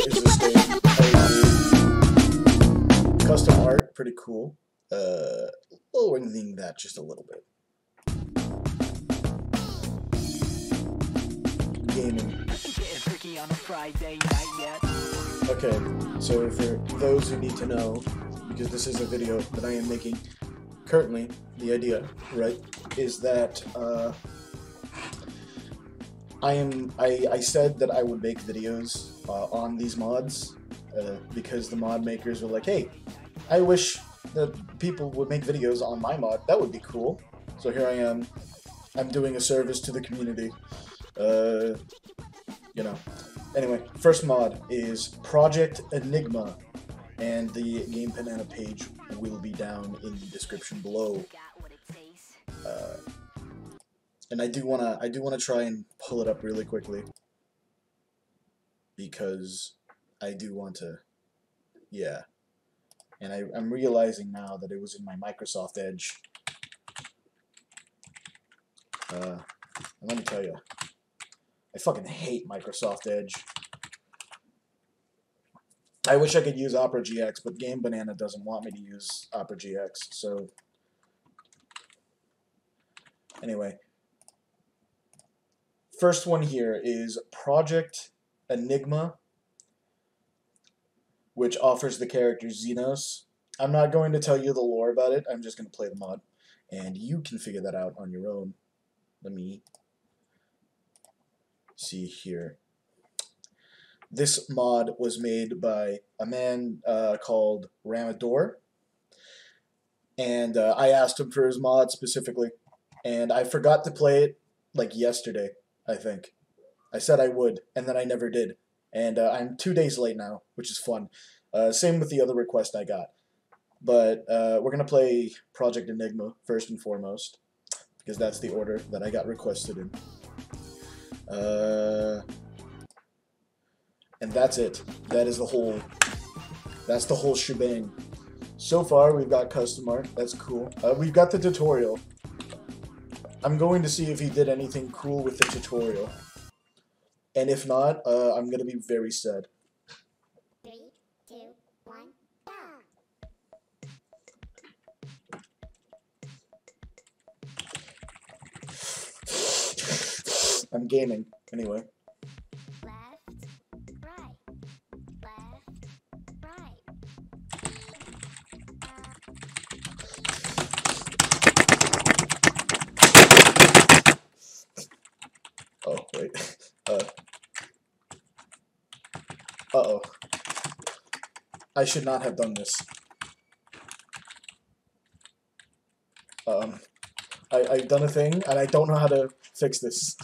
is this game? Crazy. Custom art, pretty cool. Lowering that just a little bit. Gaming. Okay, so for those who need to know, because this is a video that I am making currently, the idea, right, is that I said that I would make videos on these mods because the mod makers were like, hey, I wish that people would make videos on my mod. That would be cool. So here I am. I'm doing a service to the community. You know. Anyway, first mod is Project Enigma, and the Game Banana page will be down in the description below. And I do wanna try and pull it up really quickly, because I do want to, yeah. And I'm realizing now that it was in my Microsoft Edge. And let me tell you, I fucking hate Microsoft Edge. I wish I could use Opera GX, but Game Banana doesn't want me to use Opera GX, so... Anyway. First one here is Project Enigma, which offers the character Zenos. I'm not going to tell you the lore about it, I'm just going to play the mod, and you can figure that out on your own. Let me... see here. This mod was made by a man called Ramadoor, and I asked him for his mod specifically, and I forgot to play it like yesterday, I think. I said I would, and then I never did, and I'm 2 days late now, which is fun. Same with the other request I got, but we're gonna play Project Enigma first and foremost, because that's the order that I got requested in. And that's it. That is the whole. That's the whole shebang. So far, we've got custom art. That's cool. We've got the tutorial. I'm going to see if he did anything cool with the tutorial, and if not, I'm gonna be very sad. 3, 2, 1. I'm gaming, anyway. Left, right. Oh, wait. Uh-oh. I should not have done this. I've done a thing, and I don't know how to fix this.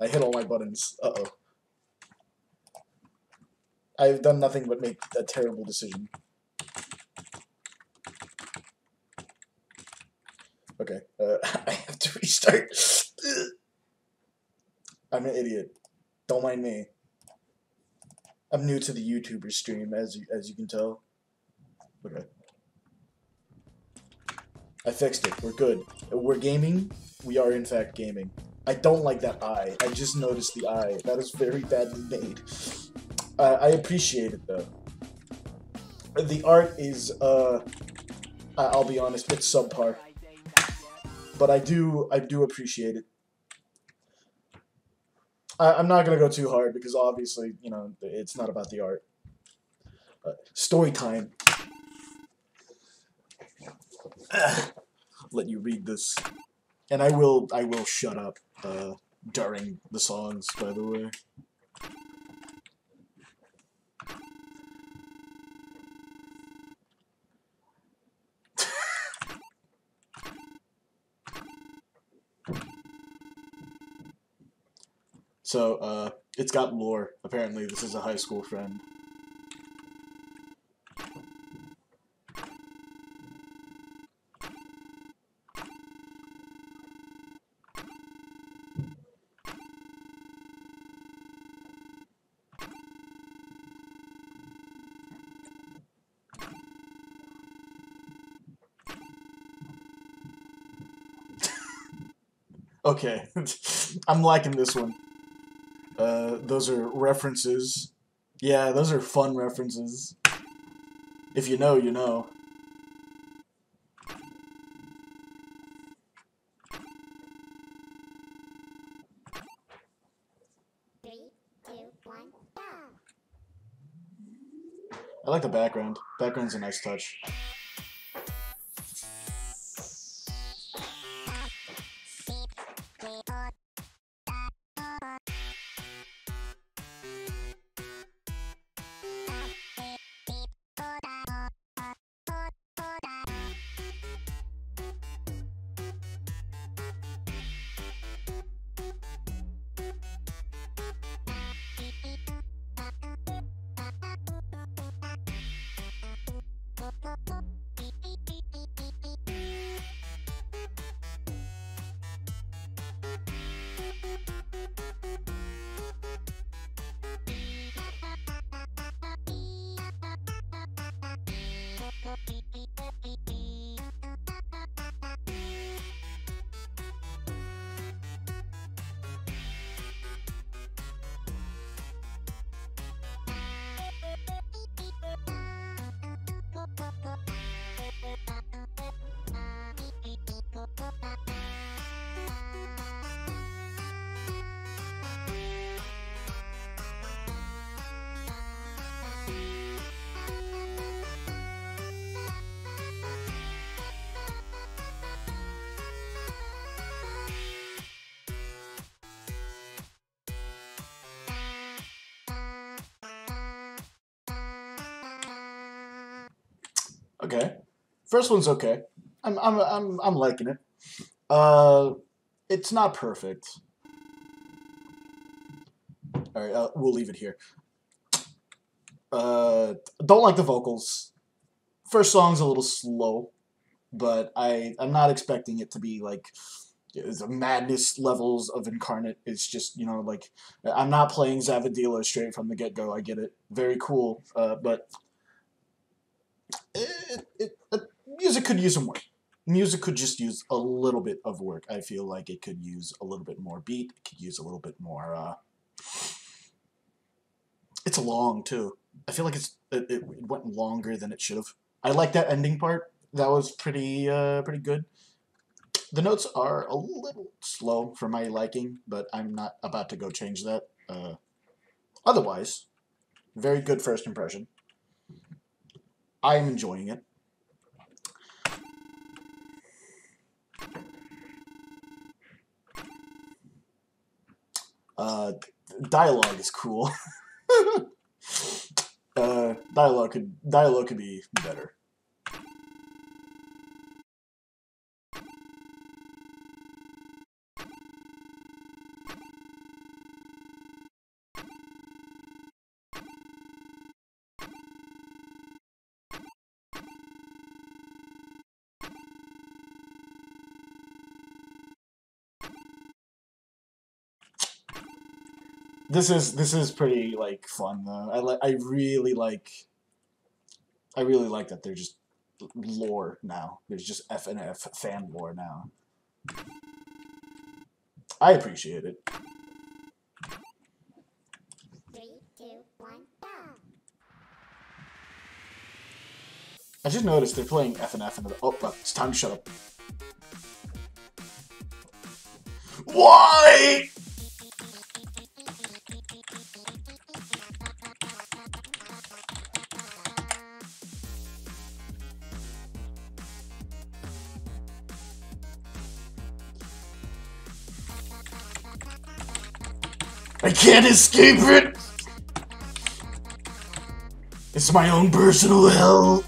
I hit all my buttons. Uh-oh. I've done nothing but make a terrible decision. Okay, I have to restart. I'm an idiot. Don't mind me. I'm new to the YouTuber stream, as you can tell. Okay. I fixed it. We're good. We're gaming. We are, in fact, gaming. I don't like that eye. I just noticed the eye. That is very badly made. I appreciate it, though. The art is, I'll be honest, it's subpar. But I do appreciate it. I'm not going to go too hard, because obviously, you know, it's not about the art. Story time. Let you read this. And I will shut up during the songs, by the way. So, it's got lore. Apparently, this is a high school friend. Okay. I'm liking this one. Those are references. Yeah, those are fun references. If you know, you know. I like the background. Background's a nice touch. Okay, first one's okay. I'm liking it. It's not perfect. All right, we'll leave it here. Don't like the vocals. First song's a little slow, but I'm not expecting it to be like the madness levels of Incarnate. It's just, you know, like, I'm not playing Zavadilo straight from the get-go. I get it. Very cool, but. Music could use some work. Music could just use a little bit of work. I feel like it could use a little bit more beat. It could use a little bit more. It's long too. I feel like it went longer than it should have. I like that ending part. That was pretty pretty good. The notes are a little slow for my liking, but I'm not about to go change that. Otherwise, very good first impression. I am enjoying it. Dialogue is cool. Dialogue could be better. This is pretty, like, fun though. I really like that they're just lore now. There's just FNF fan lore now. I appreciate it. 3, 2, 1, go. I just noticed they're playing FNF and oh, it's time to shut up. Why? I can't escape it! It's my own personal hell!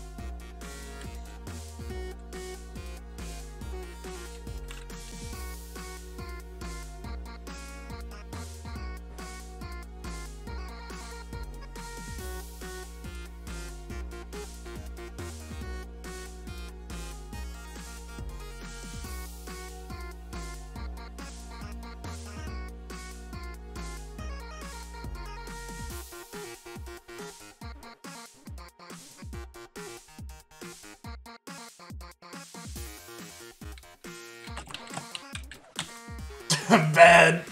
I'm bad.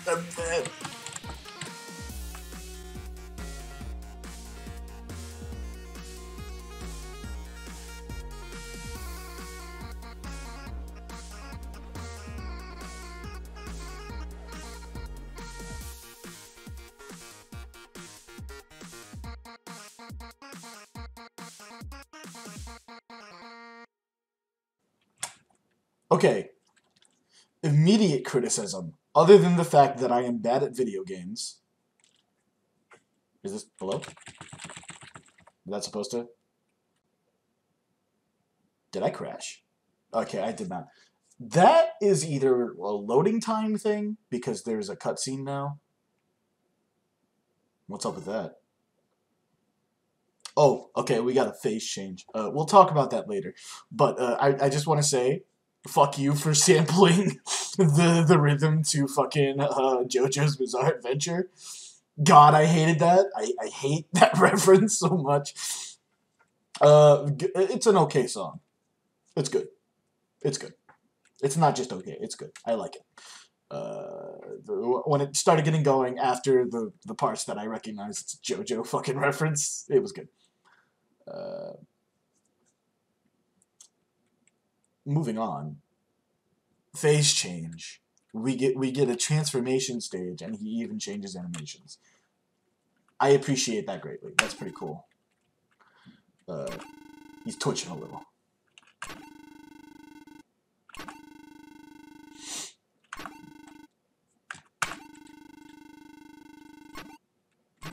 Okay, immediate criticism, other than the fact that I am bad at video games. Is this, hello? Is that supposed to? Did I crash? Okay, I did not. That is either a loading time thing, because there's a cutscene now. What's up with that? Oh, okay, we got a face change. We'll talk about that later. But I just want to say, fuck you for sampling the rhythm to fucking JoJo's Bizarre Adventure. God, I hated that. I hate that reference so much. It's an okay song. It's good. It's good. It's not just okay. It's good. I like it. When it started getting going after the parts that I recognized JoJo fucking reference, it was good. Moving on, phase change. We get a transformation stage, and he even changes animations. I appreciate that greatly. That's pretty cool. He's twitching a little.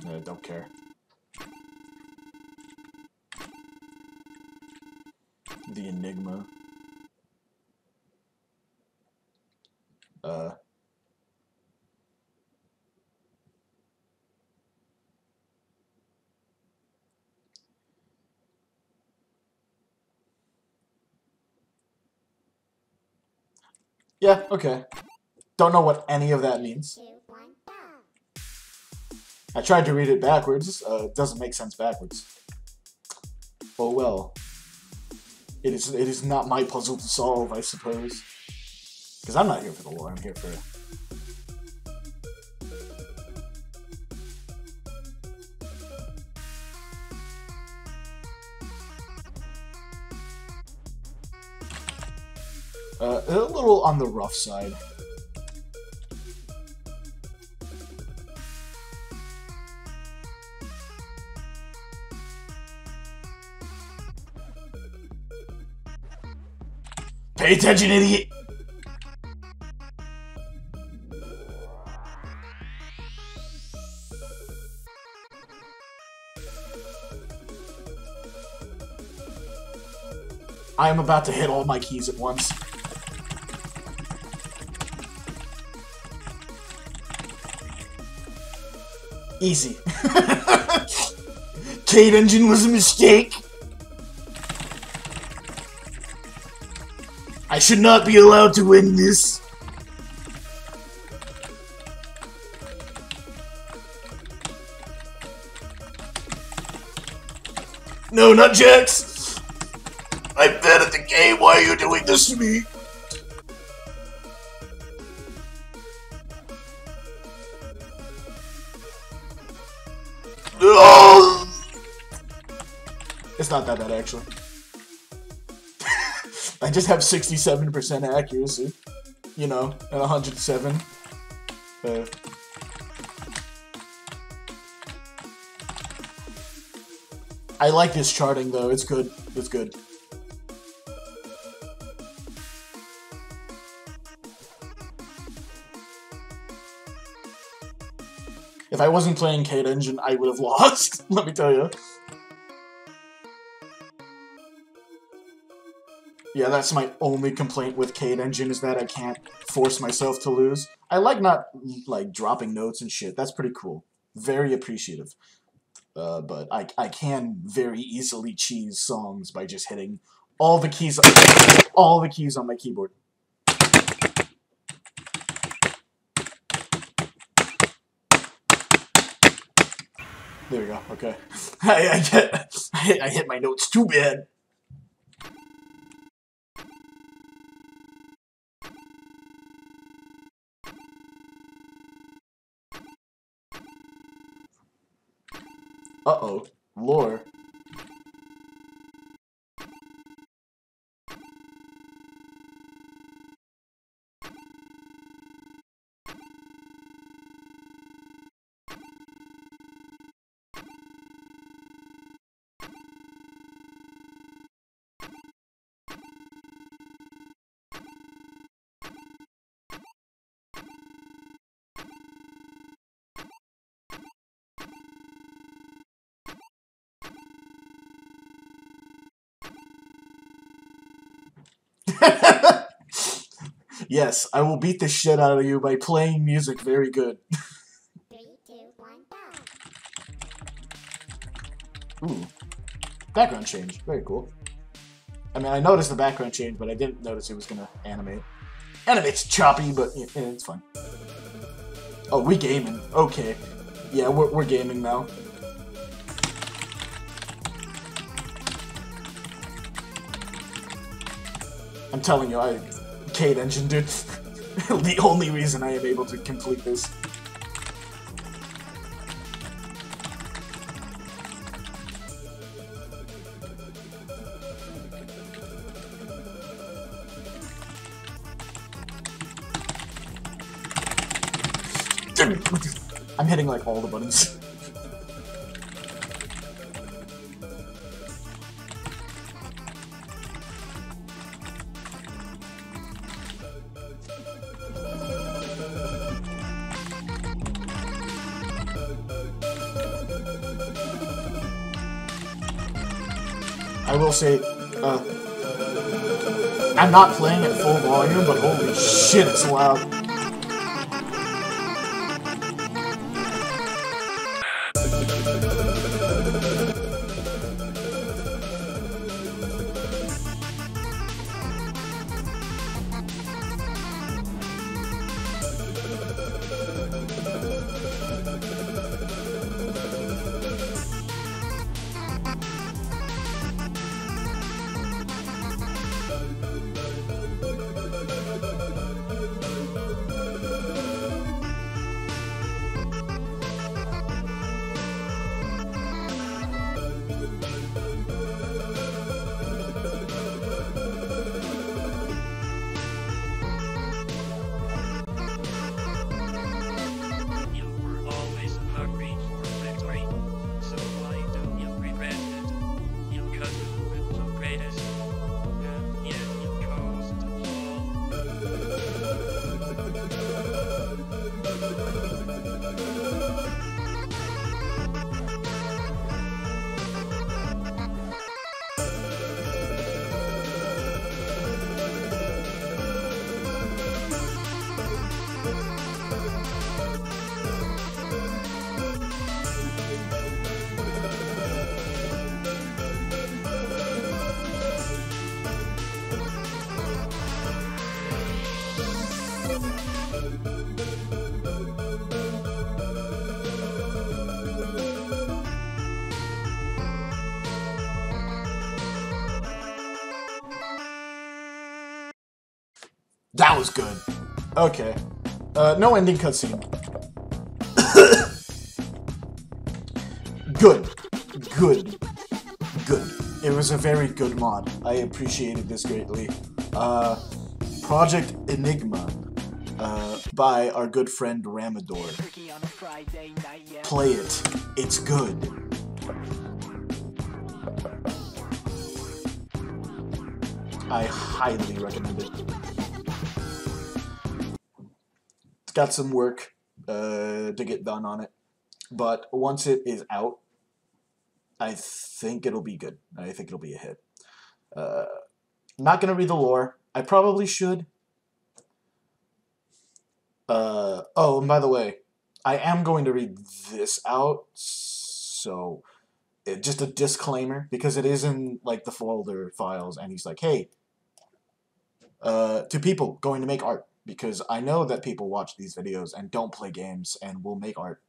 I don't care. The Enigma. Yeah, okay. Don't know what any of that means. I tried to read it backwards. It doesn't make sense backwards. Oh well. It is not my puzzle to solve, I suppose. Because I'm not here for the lore, I'm here for... a little on the rough side. Pay attention, idiot! I am about to hit all my keys at once. Easy. Kade Engine was a mistake. I should not be allowed to win this. No, not Jax. I'm bad at the game, why are you doing this to me? No! It's not that bad, actually. I just have 67% accuracy, you know, at 107. I like this charting, though. It's good. It's good. If I wasn't playing Kade Engine, I would have lost, let me tell you. Yeah, that's my only complaint with Kade Engine, is that I can't force myself to lose. I like not, like, dropping notes and shit. That's pretty cool. Very appreciative. But I can very easily cheese songs by just hitting all the keys on my keyboard. There we go, okay. I hit my notes too bad. Uh-oh. Lore. Yes, I will beat the shit out of you by playing music very good. 3, 2, 1, go. Ooh. Background change. Very cool. I mean, I noticed the background change, but I didn't notice it was gonna animate. Animate's choppy, but yeah, it's fine. Oh, we gaming. Okay. Yeah, we're gaming now. I'm telling you, I... Kade Engine, dude. The only reason I am able to complete this. I'm hitting, like, all the buttons. I will say, I'm not playing at full volume, but holy shit, it's loud. That was good. Okay. No ending cutscene. Good. Good. Good. It was a very good mod. I appreciated this greatly. Project Enigma by our good friend Ramadoor. Play it. It's good. I highly recommend it. It's got some work to get done on it, but once it is out, I think it'll be good. I think it'll be a hit. Not gonna read the lore. I probably should. Oh, and by the way, I am going to read this out, so just a disclaimer, because it is in, like, the folder files, and he's like, hey, to people going to make art, because I know that people watch these videos and don't play games and will make art.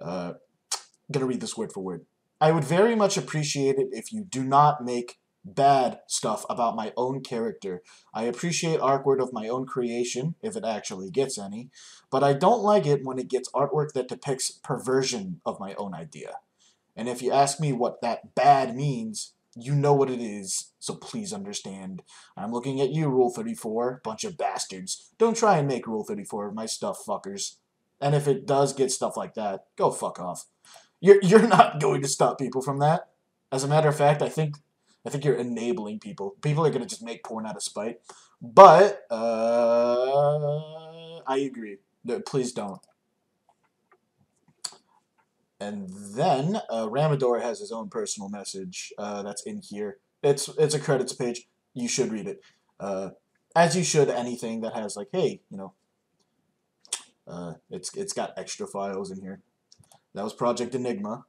Gonna read this word for word. I would very much appreciate it if you do not make bad stuff about my own character. I appreciate artwork of my own creation, if it actually gets any, but I don't like it when it gets artwork that depicts perversion of my own idea. And if you ask me what that bad means, you know what it is, so please understand. I'm looking at you, Rule 34, bunch of bastards. Don't try and make Rule 34 of my stuff, fuckers. And if it does get stuff like that, go fuck off. You're not going to stop people from that. As a matter of fact, I think you're enabling people. People are going to just make porn out of spite. But, I agree. No, please don't. And then Ramadoor has his own personal message that's in here. It's a credits page. You should read it, as you should anything that has like, hey, you know, it's got extra files in here. That was Project Enigma.